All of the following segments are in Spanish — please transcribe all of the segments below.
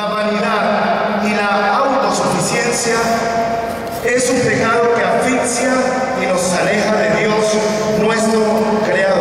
La vanidad y la autosuficiencia es un pecado que asfixia y nos aleja de Dios, nuestro Creador.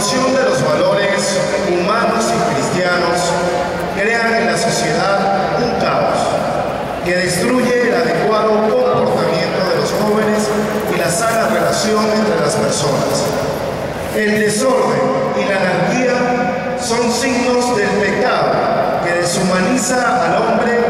promoción de los valores humanos y cristianos crean en la sociedad un caos que destruye el adecuado comportamiento de los jóvenes y la sana relación entre las personas. El desorden y la anarquía son signos del pecado que deshumaniza al hombre